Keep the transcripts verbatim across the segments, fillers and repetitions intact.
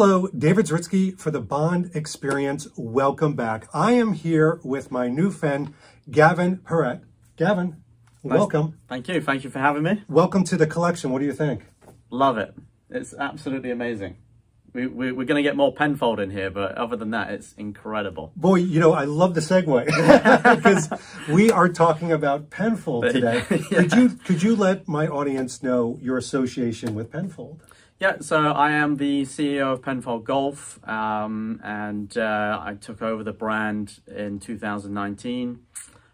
Hello, David Zaritsky for the Bond Experience. Welcome back. I am here with my new friend, Gavin Perret. Gavin, nice. Welcome. Thank you. Thank you for having me. Welcome to the collection. What do you think? Love it. It's absolutely amazing. We, we, we're going to get more Penfold in here, but other than that, it's incredible. Boy, you know, I love the segue because we are talking about Penfold but, today. Yeah. Could you, could you let my audience know your association with Penfold? Yeah, so I am the C E O of Penfold Golf, um, and uh, I took over the brand in two thousand nineteen,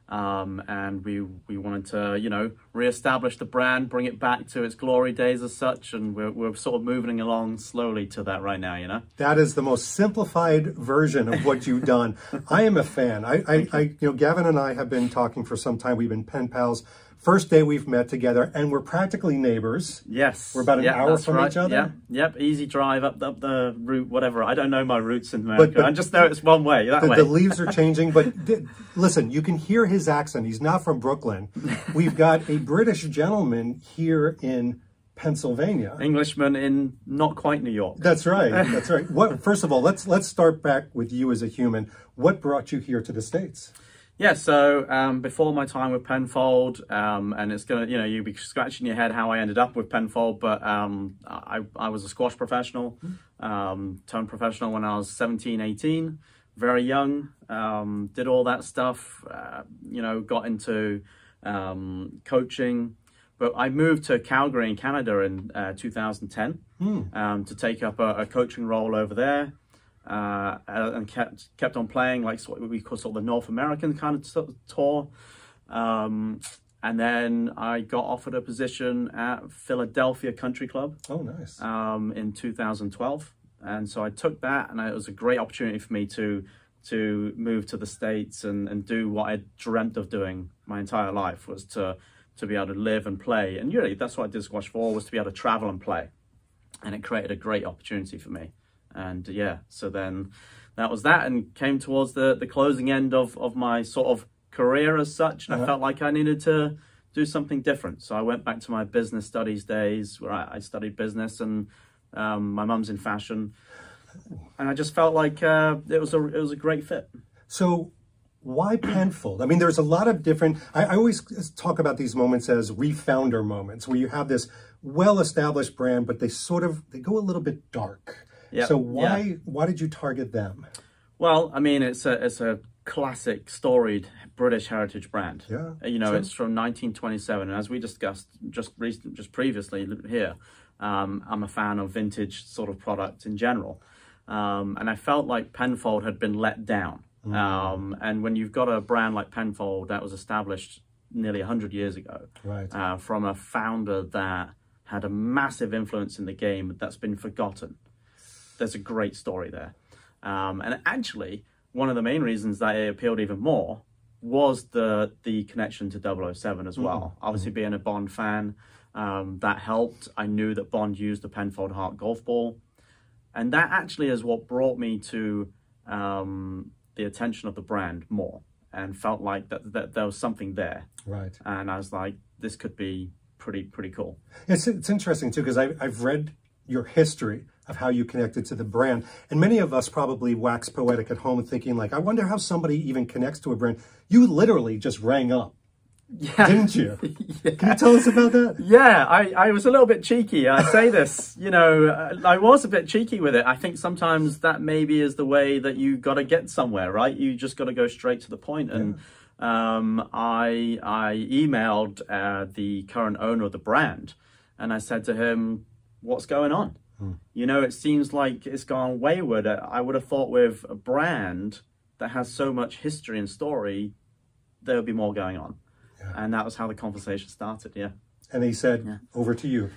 um, and we we wanted to, you know, reestablish the brand, bring it back to its glory days as such, and we're, we're sort of moving along slowly to that right now, you know? That is the most simplified version of what you've done. I am a fan. I, I, I, you know, Gavin and I have been talking for some time. We've been pen pals. First day we've met together, and we're practically neighbors. Yes. We're about an yep, hour from right. each other. Yeah. Yep, easy drive up, up the route, whatever. I don't know my routes in America. But, but, I just know it's one way, that the, way. The leaves are changing, but listen, you can hear his accent. He's not from Brooklyn. We've got a British gentleman here in Pennsylvania. Englishman in not quite New York. That's right. That's right. What, first of all, let's, let's start back with you as a human. What brought you here to the States? Yeah, so um, before my time with Penfold, um, and it's going to, you know, you'll be scratching your head how I ended up with Penfold, but um, I, I was a squash professional, um, turned professional when I was seventeen, eighteen, very young, um, did all that stuff, uh, you know, got into um, coaching, but I moved to Calgary in Canada in uh, two thousand ten mm. um, to take up a, a coaching role over there. Uh, and kept kept on playing like what we call sort of the North American kind of sort of tour, um, and then I got offered a position at Philadelphia Country Club. Oh, nice! Um, in two thousand twelve, and so I took that, and it was a great opportunity for me to to move to the States and and do what I dreamt of doing my entire life, was to to be able to live and play, and really that's what I did squash for, was to be able to travel and play, and it created a great opportunity for me. And yeah, so then that was that, and came towards the, the closing end of, of my sort of career as such. And uh-huh. I felt like I needed to do something different. So I went back to my business studies days where I, I studied business, and um, my mum's in fashion. And I just felt like uh, it was a, it was a great fit. So why Penfold? I mean, there's a lot of different, I, I always talk about these moments as refounder moments, where you have this well-established brand, but they sort of, they go a little bit dark. Yep. So why yeah. why did you target them? Well, I mean, it's a it's a classic storied British heritage brand. Yeah, you know, true. It's from nineteen twenty-seven, and as we discussed just recent, just previously here, um, I'm a fan of vintage sort of products in general, um, and I felt like Penfold had been let down. Mm. Um, and when you've got a brand like Penfold that was established nearly a hundred years ago, right, uh, from a founder that had a massive influence in the game that's been forgotten. There's a great story there. Um, and actually, one of the main reasons that it appealed even more was the the connection to double oh seven as well. Mm-hmm. Obviously, being a Bond fan, um, that helped. I knew that Bond used the Penfold Heart golf ball. And that actually is what brought me to um, the attention of the brand more, and felt like that, that there was something there. Right. And I was like, this could be pretty, pretty cool. It's, it's interesting, too, because I've, I've read your history of how you connected to the brand. And many of us probably wax poetic at home, thinking like, I wonder how somebody even connects to a brand. You literally just rang up, yeah. didn't you? yeah. Can you tell us about that? Yeah, I, I was a little bit cheeky. I say this, you know, I was a bit cheeky with it. I think sometimes that maybe is the way that you got to get somewhere, right? You just got to go straight to the point. And yeah. um, I, I emailed uh, the current owner of the brand, and I said to him, what's going on? You know, it seems like it's gone wayward. I would have thought with a brand that has so much history and story, there would be more going on. Yeah. And that was how the conversation started, yeah. And he said, yeah. over to you.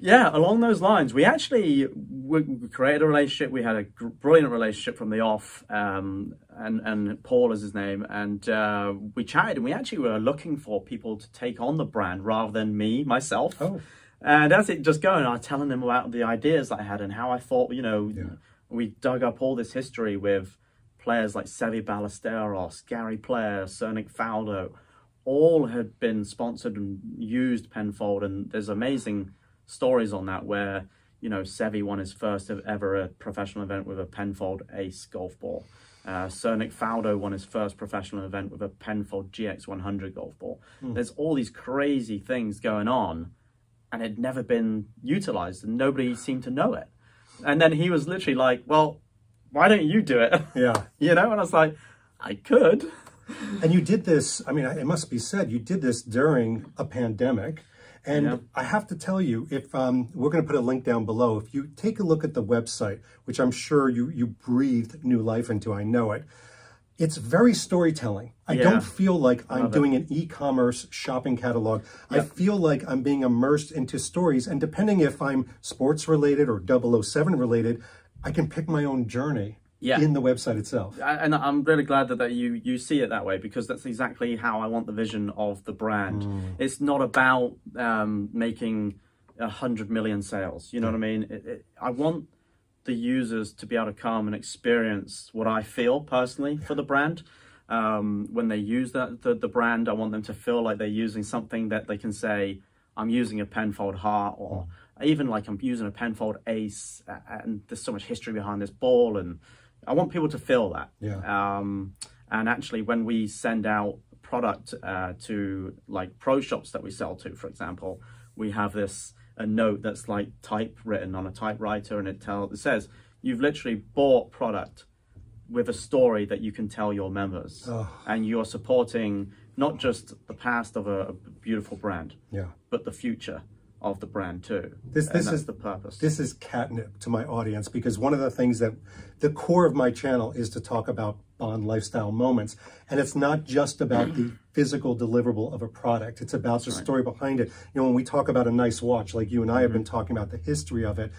Yeah, along those lines. We actually we created a relationship. We had a brilliant relationship from the off, um, and, and Paul is his name. And uh, we chatted, and we actually were looking for people to take on the brand rather than me, myself. Oh. And as it just going, I was telling them about the ideas I had and how I thought, you know, yeah. we dug up all this history with players like Seve Ballesteros, Gary Player, Nick Faldo, all had been sponsored and used Penfold. And there's amazing stories on that where, you know, Seve won his first ever professional event with a Penfold Ace golf ball. Uh, Sir Nick Faldo won his first professional event with a Penfold G X one hundred golf ball. Mm. There's all these crazy things going on, and it had never been utilized, and nobody seemed to know it. And then he was literally like, well, why don't you do it? Yeah. You know, and I was like, I could. And you did this, I mean, it must be said, you did this during a pandemic. And yeah. I have to tell you, if um, we're going to put a link down below, if you take a look at the website, which I'm sure you, you breathed new life into, I know it, it's very storytelling. I yeah. don't feel like I'm Love doing it. an e-commerce shopping catalog. Yeah. I feel like I'm being immersed into stories. And depending if I'm sports related or double oh seven related, I can pick my own journey. Yeah. In the website itself. And I'm really glad that, that you you see it that way, because that's exactly how I want the vision of the brand. Mm. It's not about um, making a hundred million sales. You know mm. what I mean? It, it, I want the users to be able to come and experience what I feel personally yeah. for the brand. Um, when they use that the, the brand, I want them to feel like they're using something that they can say, I'm using a Penfold Heart, or mm. even like I'm using a Penfold Ace, and there's so much history behind this ball, and I want people to feel that. Yeah. Um, and actually, when we send out product uh, to like pro shops that we sell to, for example, we have this a note that's like typewritten on a typewriter, and it tells it says you've literally bought product with a story that you can tell your members, oh. and you're supporting not just the past of a, a beautiful brand, yeah, but the future of the brand too. This this is the purpose. This is catnip to my audience, because one of the things that the core of my channel is to talk about Bond lifestyle moments, and it's not just about the physical deliverable of a product. It's about That's the right. story behind it. You know, when we talk about a nice watch, like you and I have mm-hmm. been talking about the history of it,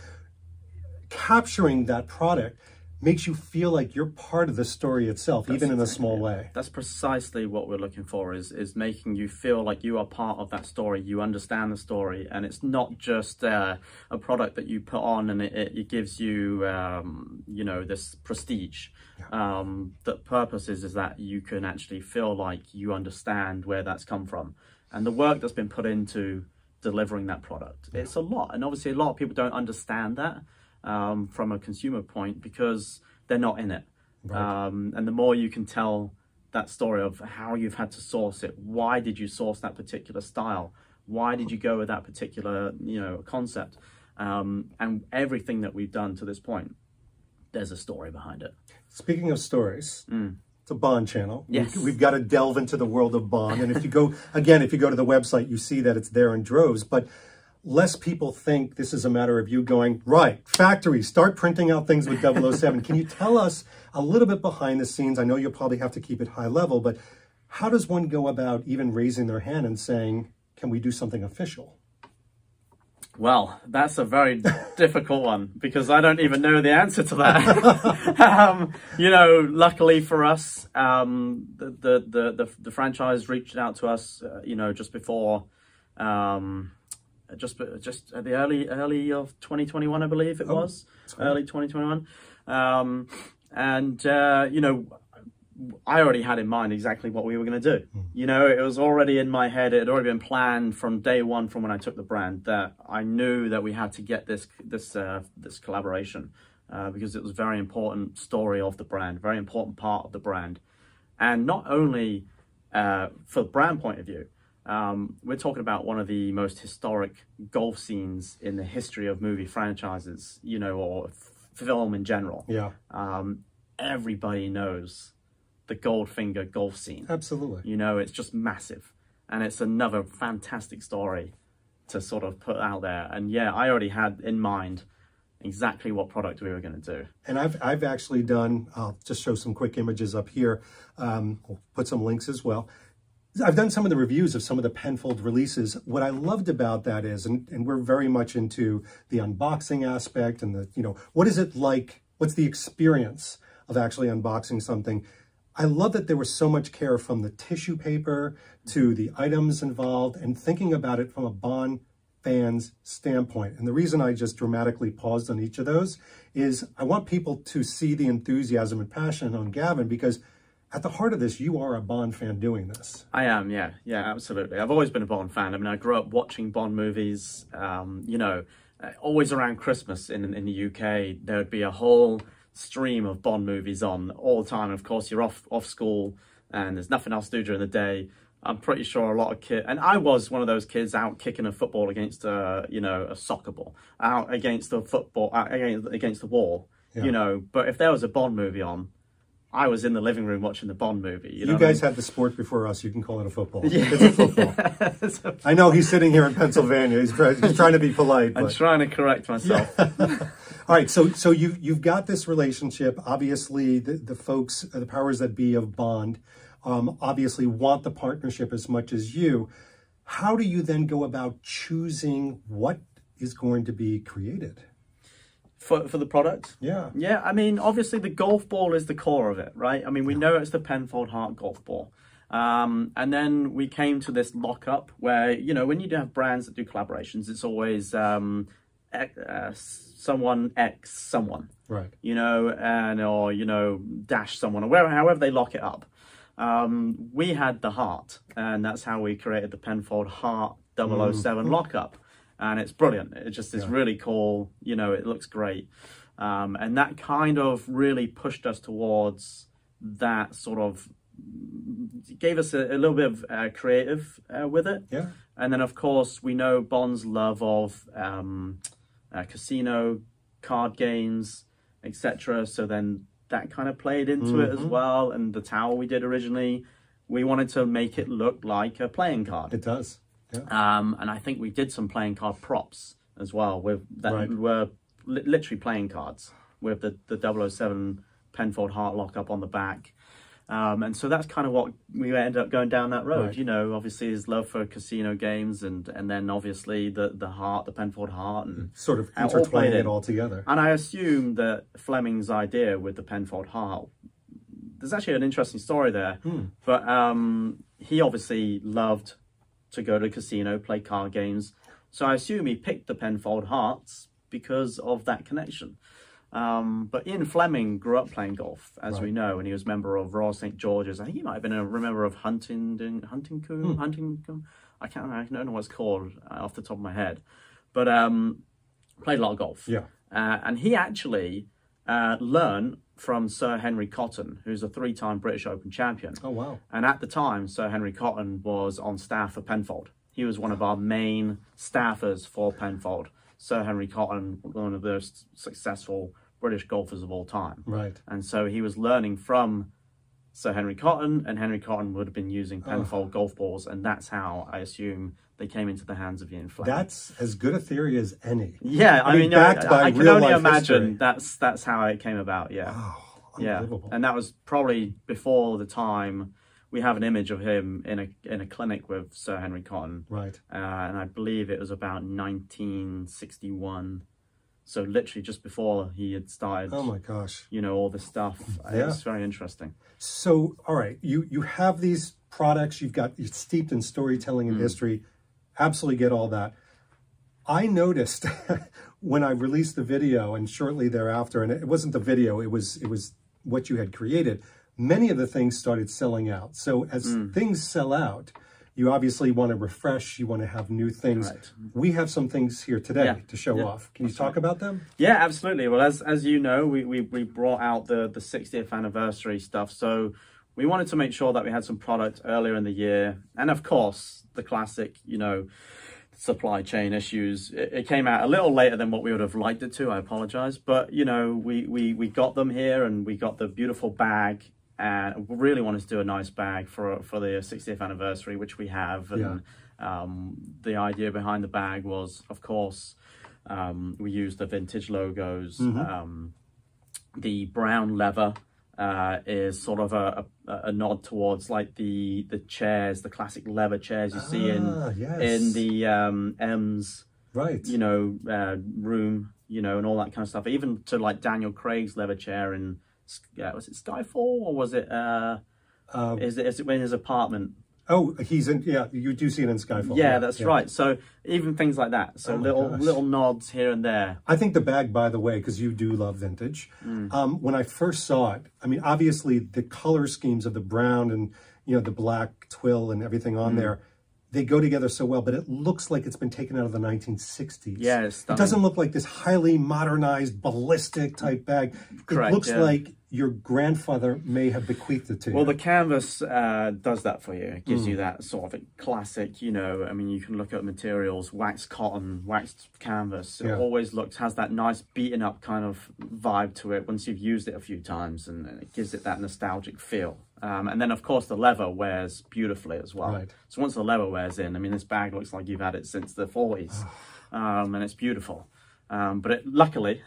capturing that product makes you feel like you're part of the story itself, that's even in a small way. That's precisely what we're looking for, is is making you feel like you are part of that story, you understand the story, and it's not just uh, a product that you put on and it, it gives you, um, you know, this prestige. Yeah. Um, the purpose is, is that you can actually feel like you understand where that's come from, and the work that's been put into delivering that product. Yeah. It's a lot, and obviously a lot of people don't understand that. Um, from a consumer point, because they're not in it. Right. Um, and the more you can tell that story of how you've had to source it, why did you source that particular style? Why did you go with that particular, you know, concept? Um, and everything that we've done to this point, there's a story behind it. Speaking of stories, mm. it's a Bond channel. Yes. We've, we've got to delve into the world of Bond. And if you go, again, if you go to the website, you see that it's there in droves, but less people think this is a matter of you going, right, factory, start printing out things with double oh seven. Can you tell us a little bit behind the scenes? I know you'll probably have to keep it high level, but how does one go about even raising their hand and saying, can we do something official? Well, that's a very difficult one, because I don't even know the answer to that. um, you know, luckily for us, um, the, the, the, the, the franchise reached out to us, uh, you know, just before... Um, just just at the early early of twenty twenty-one, I believe it oh, was sorry. early twenty twenty-one, um and uh you know, I already had in mind exactly what we were going to do. mm. You know, it was already in my head, it had already been planned from day one, from when I took the brand, that I knew that we had to get this this uh this collaboration, uh because it was a very important story of the brand, very important part of the brand, and not only uh for the brand point of view. Um, we're talking about one of the most historic golf scenes in the history of movie franchises, you know, or film in general. Yeah. Um, everybody knows the Goldfinger golf scene. Absolutely. You know, it's just massive. And it's another fantastic story to sort of put out there. And yeah, I already had in mind exactly what product we were going to do. And I've, I've actually done, I'll just show some quick images up here. Um, we'll put some links as well. I've done some of the reviews of some of the Penfold releases. What I loved about that is, and, and we're very much into the unboxing aspect and the, you know, what is it like, what's the experience of actually unboxing something? I love that there was so much care from the tissue paper to the items involved and thinking about it from a Bond fan's standpoint. And the reason I just dramatically paused on each of those is I want people to see the enthusiasm and passion on Gavin, because at the heart of this, you are a Bond fan doing this. I am, yeah. Yeah, absolutely. I've always been a Bond fan. I mean, I grew up watching Bond movies. Um, you know, uh, always around Christmas in, in the U K, there would be a whole stream of Bond movies on all the time. Of course, you're off off school and there's nothing else to do during the day. I'm pretty sure a lot of kids, and I was one of those kids out kicking a football against a, you know, a soccer ball, out against the football, out against, against the wall, yeah. you know. But if there was a Bond movie on, I was in the living room watching the Bond movie. You, know you guys I mean? had the sport before us. You can call it a football. Yeah. It's a football. yeah, it's a... I know he's sitting here in Pennsylvania. He's, he's trying to be polite. But... I'm trying to correct myself. Yeah. All right. So, so you, you've got this relationship. Obviously, the, the folks, the powers that be of Bond, um, obviously want the partnership as much as you. How do you then go about choosing what is going to be created? For, for the product? Yeah. Yeah, I mean, obviously the golf ball is the core of it, right? I mean, we yeah. know it's the Penfold Heart golf ball. Um, and then we came to this lockup where, you know, when you do have brands that do collaborations, it's always um, uh, someone X someone. Right. You know, and or, you know, dash someone, or wherever, however they lock it up. Um, we had the heart, and that's how we created the Penfold Heart double oh seven mm. lockup. And it's brilliant. It just is yeah. really cool. You know, it looks great. Um, and that kind of really pushed us towards that sort of, gave us a, a little bit of uh, creative uh, with it. Yeah. And then, of course, we know Bond's love of um, uh, casino, card games, et cetera. So then that kind of played into mm-hmm. it as well. And the towel we did originally, we wanted to make it look like a playing card. It does. Yeah. Um, and I think we did some playing card props as well. With that right. were li literally playing cards with the, the double oh seven Penfold Heart lockup on the back. Um, and so that's kind of what we ended up going down that road. Right. You know, obviously his love for casino games, and, and then obviously the, the heart, the Penfold Heart. And sort of intertwining it all together. And I assume that Fleming's idea with the Penfold Heart, there's actually an interesting story there. Hmm. But um, he obviously loved... to go to a casino, play card games. So I assume he picked the Penfold Hearts because of that connection. Um, but Ian Fleming grew up playing golf, as right. we know, and he was a member of Royal Saint George's. I think he might have been a member of Huntingdon, Huntingcombe, hmm. Huntingcombe. I can't I don't know what it's called off the top of my head. But um, played a lot of golf. Yeah. Uh, and he actually uh, learned from Sir Henry Cotton, who's a three-time British Open champion. Oh, wow. And at the time, Sir Henry Cotton was on staff for Penfold. He was one of our main staffers for Penfold. Sir Henry Cotton, one of the most successful British golfers of all time. Right. And so he was learning from Sir Henry Cotton, and Henry Cotton would have been using Penfold oh. golf balls, and that's how, I assume, they came into the hands of Ian Fleming. That's as good a theory as any. Yeah, I, I mean, backed I, by I can only imagine history. that's that's how it came about. Yeah, wow, unbelievable. Yeah, and that was probably before the time. We have an image of him in a in a clinic with Sir Henry Cotton, right? Uh, and I believe it was about nineteen sixty-one. So literally just before he had started. Oh my gosh! You know, all this stuff. Yeah. It's very interesting. So, all right, you you have these products. You've got it's steeped in storytelling and mm. history. Absolutely get all that. I noticed when I released the video and shortly thereafter, and it wasn't the video, it was it was what you had created, many of the things started selling out. So as mm. things sell out, you obviously want to refresh, you want to have new things. Right. We have some things here today yeah. to show yeah. off. Can you talk right. about them? Yeah, absolutely. Well, as as you know, we, we, we brought out the, the sixtieth anniversary stuff. So we wanted to make sure that we had some product earlier in the year. And of course, the classic, you know, supply chain issues. It, it came out a little later than what we would have liked it to. I apologize. But, you know, we, we, we got them here, and we got the beautiful bag. And we really wanted to do a nice bag for, for the sixtieth anniversary, which we have. And yeah. um, the idea behind the bag was, of course, um, we used the vintage logos. Mm-hmm. um, the brown leather. Uh, is sort of a, a, a nod towards like the the chairs, the classic leather chairs you ah, see in yes. in the um, M's, right? You know, uh, room, you know, and all that kind of stuff. Even to like Daniel Craig's leather chair in, uh, was it Skyfall, or was it? Uh, um, is it is it in his apartment? Oh, he's in. Yeah, you do see it in Skyfall. Yeah, yeah. that's yeah. right. So even things like that. So oh little gosh. little nods here and there. I think the bag, by the way, because you do love vintage. Mm. Um, when I first saw it, I mean, obviously the color schemes of the brown and you know the black twill and everything on mm. there, they go together so well, but it looks like it's been taken out of the nineteen sixties. Yeah, it's stunning. It doesn't look like this highly modernized, ballistic type bag. Correct, it looks yeah. like your grandfather may have bequeathed it to well, you. Well, the canvas uh, does that for you. It gives mm. you that sort of classic, you know, I mean, you can look at materials, waxed cotton, waxed canvas. It yeah. always looks, has that nice beaten up kind of vibe to it once you've used it a few times, and it gives it that nostalgic feel. Um, and then, of course, the leather wears beautifully as well. Right. So once the leather wears in, I mean, this bag looks like you've had it since the forties. Um, and it's beautiful. Um, but it, luckily,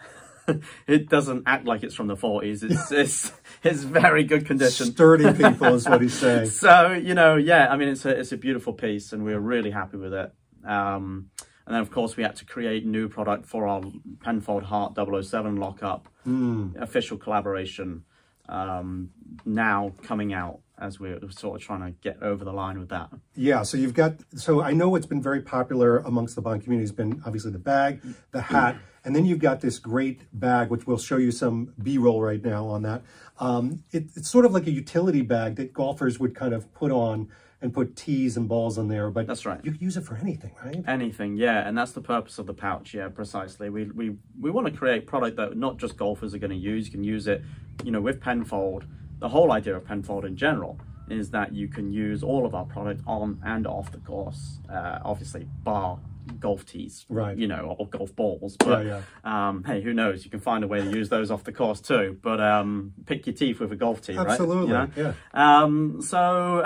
it doesn't act like it's from the forties. It's, it's, it's very good condition. Sturdy people is what he's saying. So, you know, yeah, I mean, it's a, it's a beautiful piece, and we were really happy with it. Um, and then, of course, we had to create new product for our Penfold Heart double oh seven lockup, mm. official collaboration. Um, now coming out as we're sort of trying to get over the line with that. Yeah, so you've got, so I know what's been very popular amongst the Bond community has been obviously the bag, the hat, and then you've got this great bag, which we'll show you some B-roll right now on that. Um, it, it's sort of like a utility bag that golfers would kind of put on and put tees and balls in there, but that's right. You can use it for anything, right? Anything, yeah, and that's the purpose of the pouch, yeah, precisely. We we, we want to create product that not just golfers are going to use. You can use it, you know, with Penfold. The whole idea of Penfold in general is that you can use all of our product on and off the course, uh, obviously bar golf tees, right? You know, or golf balls, but yeah, yeah. Um, hey, who knows? You can find a way to use those off the course too. But um, pick your teeth with a golf tee, absolutely, right? You know? Yeah. Um, so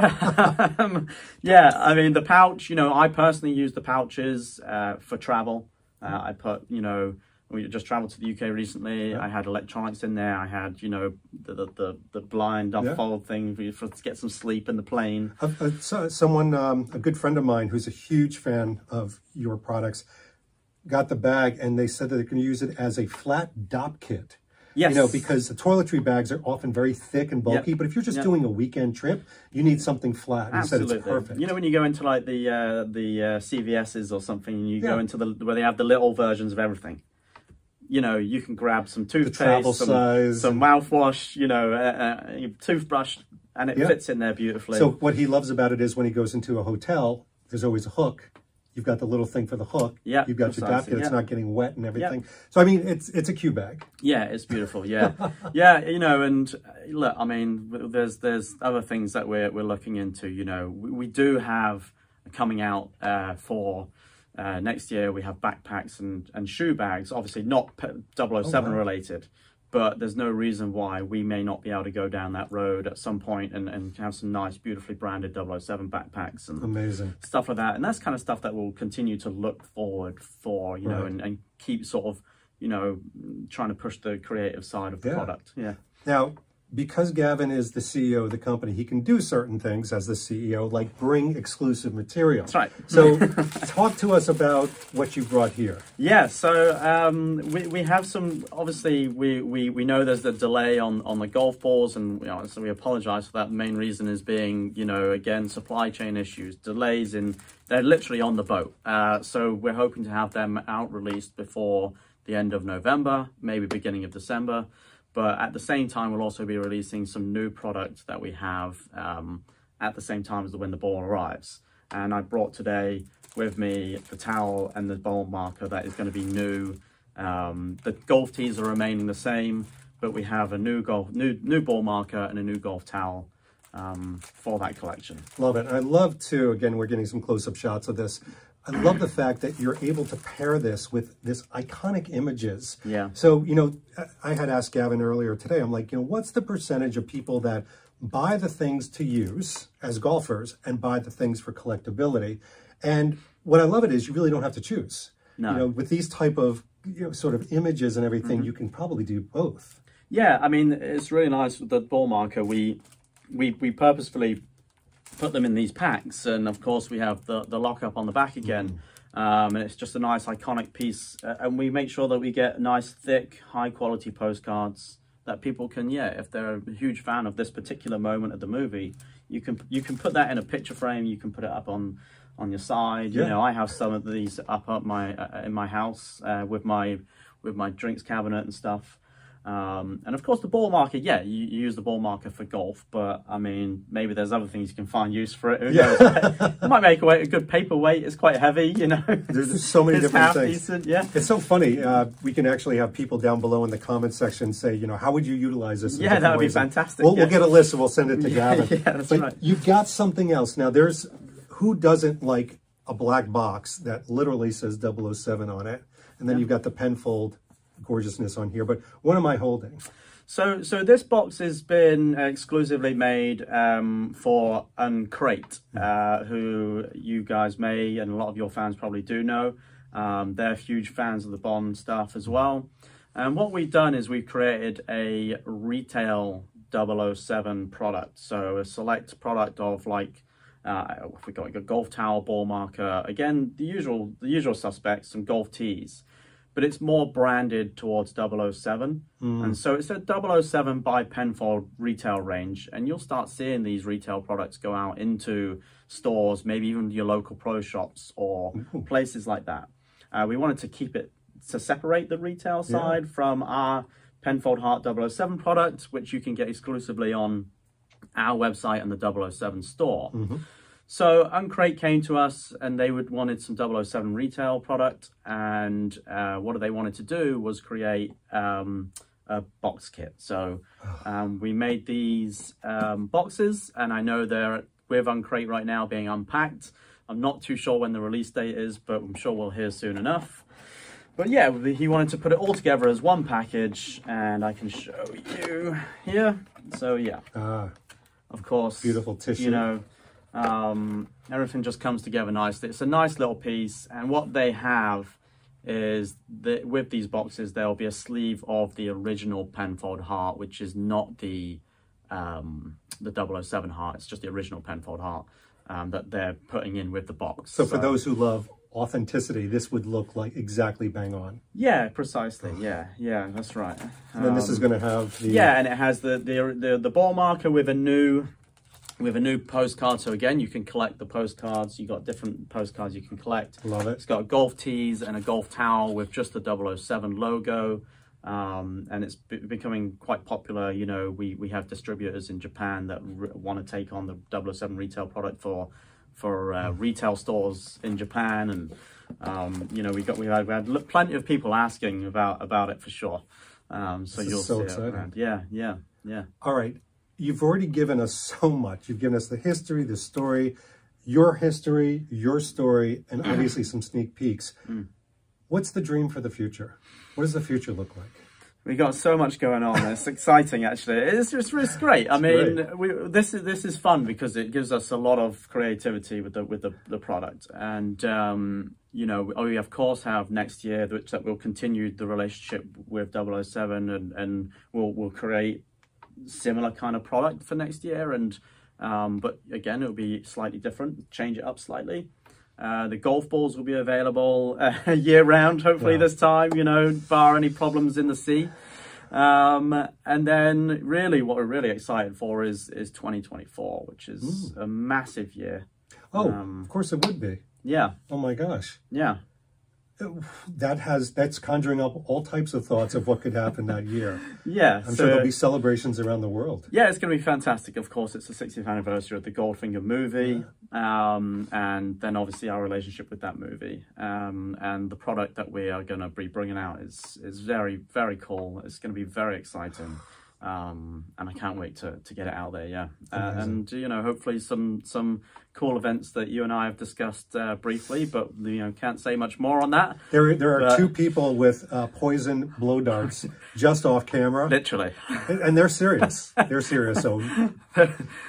yeah, I mean the pouch. You know, I personally use the pouches uh, for travel. Uh, I put, you know, we just traveled to the U K recently. Yeah. I had electronics in there. I had, you know, the the, the, the blind unfold yeah. thing for, for to get some sleep in the plane. Uh, uh, someone, um, a good friend of mine who's a huge fan of your products, got the bag and they said that they can use it as a flat dop kit. Yes. You know, because the toiletry bags are often very thick and bulky, yep. but if you're just yep. doing a weekend trip, you need something flat. Absolutely. You said it's perfect. You know, when you go into like the uh, the uh, C V S's or something, and you yeah. go into the where they have the little versions of everything. You know, you can grab some toothpaste, some, some mouthwash, you know, a, a toothbrush, and it yeah. fits in there beautifully. So what he loves about it is when he goes into a hotel, there's always a hook. You've got the little thing for the hook. Yeah, you've got precisely. your basket. It's yeah. not getting wet and everything. Yeah. So, I mean, it's it's a Q bag. Yeah, it's beautiful. Yeah, yeah, you know, and look, I mean, there's there's other things that we're we're looking into. You know, we, we do have coming out uh, for. Uh, next year, we have backpacks and, and shoe bags, obviously not double oh seven oh, wow. related, but there's no reason why we may not be able to go down that road at some point and, and have some nice, beautifully branded double oh seven backpacks and amazing stuff like that. And that's kind of stuff that we'll continue to look forward for, you right. know, and, and keep sort of, you know, trying to push the creative side of the yeah. product. Yeah. Now, because Gavin is the C E O of the company, he can do certain things as the C E O, like bring exclusive material. That's right. So talk to us about what you brought here. Yeah, so um, we, we have some, obviously, we, we, we know there's the delay on, on the golf balls, and you know, so we apologize for that. The main reason is being, you know, again, supply chain issues, delays in, they're literally on the boat. Uh, so we're hoping to have them out released before the end of November, maybe beginning of December. But at the same time, we'll also be releasing some new product that we have um, at the same time as the, when the ball arrives. And I brought today with me the towel and the ball marker that is going to be new. Um, the golf tees are remaining the same, but we have a new golf, new new ball marker and a new golf towel um, for that collection. Love it. I love to, again, we're getting some close-up shots of this. I love the fact that you're able to pair this with this iconic images. Yeah. So, you know, I had asked Gavin earlier today, I'm like, you know, what's the percentage of people that buy the things to use as golfers and buy the things for collectability? And what I love it is you really don't have to choose. No. You know, with these type of, you know, sort of images and everything, mm-hmm. you can probably do both. Yeah, I mean, it's really nice with the ball marker. We, we, we purposefully put them in these packs, and of course we have the the lockup on the back again, mm. um, and it's just a nice iconic piece, uh, and we make sure that we get nice thick high quality postcards that people can, yeah, if they're a huge fan of this particular moment of the movie, you can you can put that in a picture frame, you can put it up on on your side, yeah. You know, I have some of these up up my uh, in my house uh, with my with my drinks cabinet and stuff. Um, and of course the ball marker, yeah, you, you use the ball marker for golf, but I mean, maybe there's other things you can find use for it. Who yeah. knows? It might make a good paperweight. It's quite heavy, you know. There's so many different half things. Decent, yeah. It's so funny. Uh, we can actually have people down below in the comments section say, you know, how would you utilize this? Yeah, that would be fantastic. We'll, yeah. we'll get a list and we'll send it to yeah, Gavin. Yeah, that's but right. You've got something else. Now there's, who doesn't like a black box that literally says double oh seven on it? And then yeah. you've got the Penfold gorgeousness on here, but what am I holding? So, so this box has been exclusively made um, for Uncrate, uh, who you guys may, and a lot of your fans probably do know. Um, they're huge fans of the Bond stuff as well. And what we've done is we've created a retail double oh seven product. So a select product of like, uh, we got a golf towel, ball marker, again, the usual, the usual suspects, some golf tees. But it's more branded towards double oh seven. Mm. And so it's a double oh seven by Penfold retail range. And you'll start seeing these retail products go out into stores, maybe even your local pro shops or places like that. Uh, we wanted to keep it, to separate the retail side yeah. from our Penfold Heart double oh seven product, which you can get exclusively on our website and the double oh seven store. Mm-hmm. So Uncrate came to us and they would wanted some double oh seven retail product, and uh, what they wanted to do was create um, a box kit. So um, we made these um, boxes, and I know they're with Uncrate right now being unpacked. I'm not too sure when the release date is, but I'm sure we'll hear soon enough. But yeah, he wanted to put it all together as one package, and I can show you here. So yeah, uh, of course, beautiful tissue, you know. Um, everything just comes together nicely. It's a nice little piece, and what they have is that with these boxes there'll be a sleeve of the original Penfold Heart, which is not the um, the double oh seven Heart. It's just the original Penfold Heart um, that they're putting in with the box. So, so for those who love authenticity, this would look like exactly bang on. Yeah, precisely. Yeah, yeah, that's right. And then um, this is going to have the yeah, and it has the the the, the ball marker with a new. With a new postcard, so again, you can collect the postcards. You've got different postcards you can collect. Love it. It's got golf tees and a golf towel with just the double oh seven logo. Um, and it's becoming quite popular. You know, we, we have distributors in Japan that want to take on the double oh seven retail product for for uh, retail stores in Japan. And, um, you know, we got we had, we had plenty of people asking about, about it for sure. Um, so this you'll is so see exciting. It yeah, yeah, yeah. All right. You've already given us so much. You've given us the history, the story, your history, your story, and obviously some sneak peeks. Mm. What's the dream for the future? What does the future look like? We got so much going on. It's exciting, actually. It's just it's great. I mean, we, this is this is fun because it gives us a lot of creativity with the with the, the product. And um, you know, we of course have next year, which that we'll continue the relationship with double oh seven, and and we'll we'll create similar kind of product for next year, and um but again it'll be slightly different, change it up slightly. Uh the golf balls will be available uh, year round, hopefully. Wow. This time, you know, bar any problems in the sea. Um and then really what we're really excited for is is twenty twenty-four, which is mm. a massive year. Oh um, of course it would be. Yeah, oh my gosh, yeah. That has that's conjuring up all types of thoughts of what could happen that year. Yeah, I'm so, sure there'll be celebrations around the world. Yeah, it's going to be fantastic. Of course, it's the sixtieth anniversary of the Goldfinger movie, yeah. um, and then obviously our relationship with that movie, um, and the product that we are going to be bringing out is is very very cool. It's going to be very exciting, um, and I can't wait to to get it out there. Yeah, uh, and you know, hopefully some some. cool events that you and I have discussed uh, briefly, but you know, can't say much more on that. There, there are but... two people with uh, poison blow darts just off camera. Literally, and, and they're serious. They're serious. So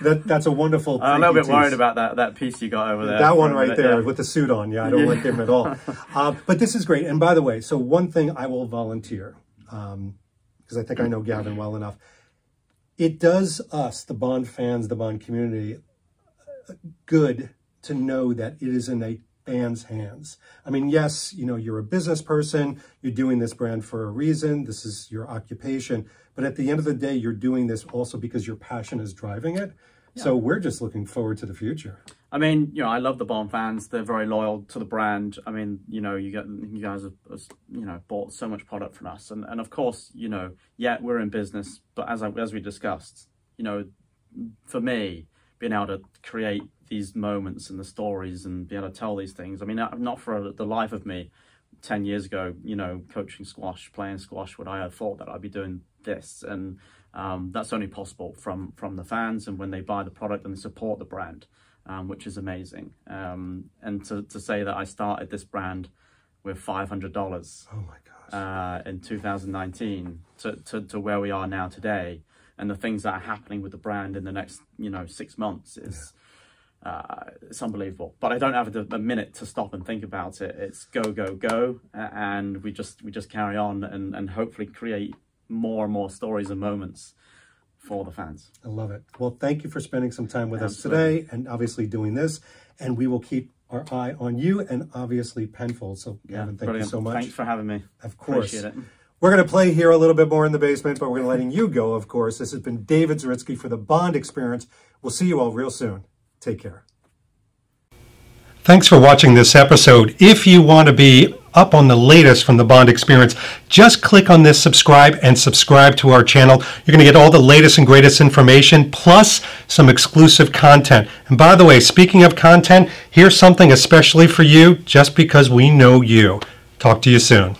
that that's a wonderful. I'm a little bit worried about that that piece you got over there. That one right there, yeah. With the suit on. Yeah, I don't like them at all. Uh, but this is great. And by the way, so one thing I will volunteer because um, I think I know Gavin well enough. It does us, the Bond fans, the Bond community, good to know that it is in a fan's hands. I mean, yes, you know, you're a business person, you're doing this brand for a reason, this is your occupation, but at the end of the day, you're doing this also because your passion is driving it. Yeah. So we're just looking forward to the future. I mean, you know, I love the Bond fans. They're very loyal to the brand. I mean, you know, you get, you guys have, you know, bought so much product from us, and and of course, you know, yeah, we're in business, but as I, as we discussed, you know, for me, being able to create these moments and the stories and be able to tell these things. I mean, not for the life of me, ten years ago, you know, coaching squash, playing squash, would I have thought that I'd be doing this? And um, that's only possible from from the fans and when they buy the product and support the brand, um, which is amazing. Um, and to, to say that I started this brand with five hundred dollars oh my gosh. Uh, in two thousand nineteen to, to, to where we are now today, and the things that are happening with the brand in the next, you know, six months is... Yeah. Uh, it's unbelievable, but I don't have a, a minute to stop and think about it. It's go, go, go, and we just we just carry on and, and hopefully create more and more stories and moments for the fans. I love it. Well, thank you for spending some time with Absolutely. Us today and obviously doing this, and we will keep our eye on you and obviously Penfold. So, Gavin, yeah, thank brilliant. You so much. Thanks for having me. Of course. Appreciate it. We're going to play here a little bit more in the basement, but we're letting you go, of course. This has been David Zaritsky for the Bond Experience. We'll see you all real soon. Take care. Thanks for watching this episode. If you want to be up on the latest from the Bond Experience, just click on this subscribe and subscribe to our channel. You're going to get all the latest and greatest information, plus some exclusive content. And by the way, speaking of content, here's something especially for you, just because we know you. Talk to you soon.